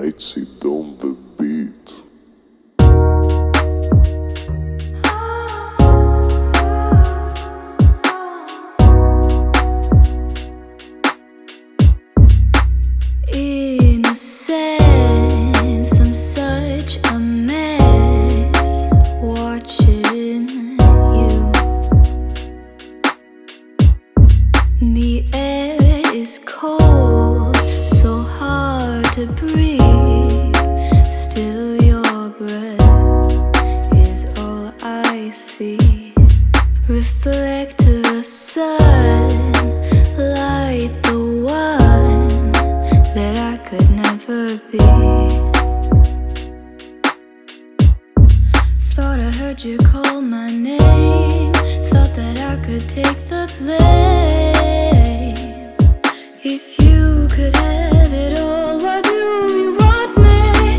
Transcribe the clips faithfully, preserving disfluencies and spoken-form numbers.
nights it on the beat. In a sense, I'm such a mess watching you. The air is cold, so hard to breathe. Still your breath is all I see. Reflect the sun, light the one that I could never be. Thought I heard you call my name, thought that I could take the blame. If you could have it all, why do you want me?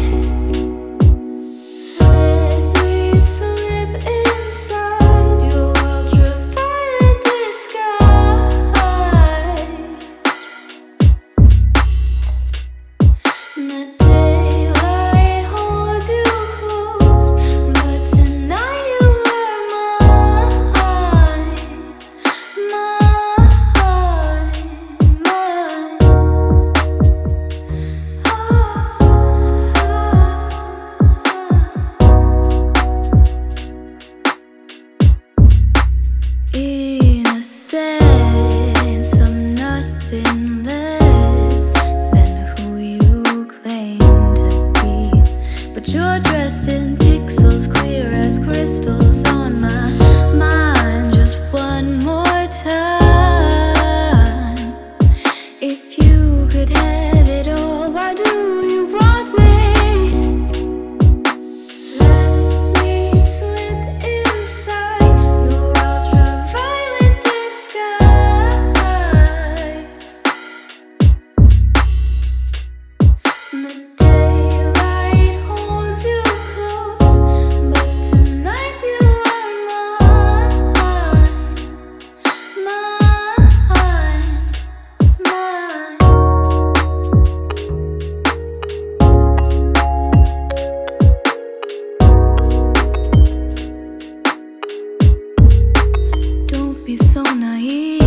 Let me slip inside your ultraviolet disguise. The daylight holds you close, but tonight you were mine, mine. You're dressed in pixels, clear as crystals on my mind. Just one more time. If you could have it all, why do you want me? Let me slip inside your ultraviolet disguise. The be so naive,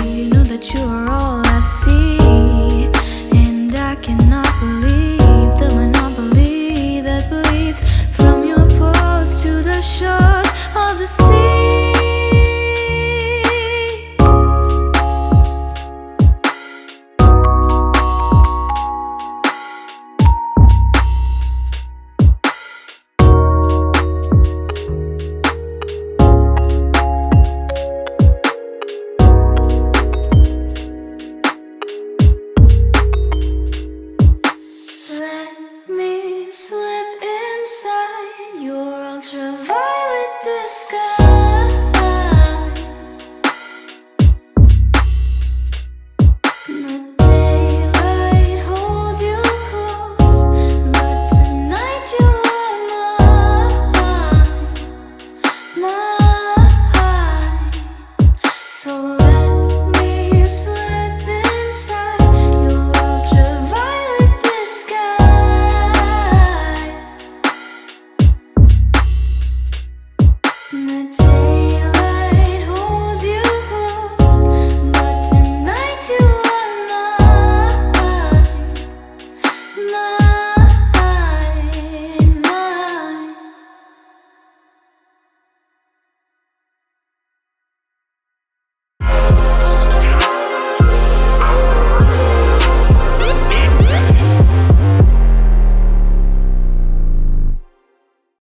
you know that you are all I see, and I cannot believe the monopoly that bleeds from your pores to the shore.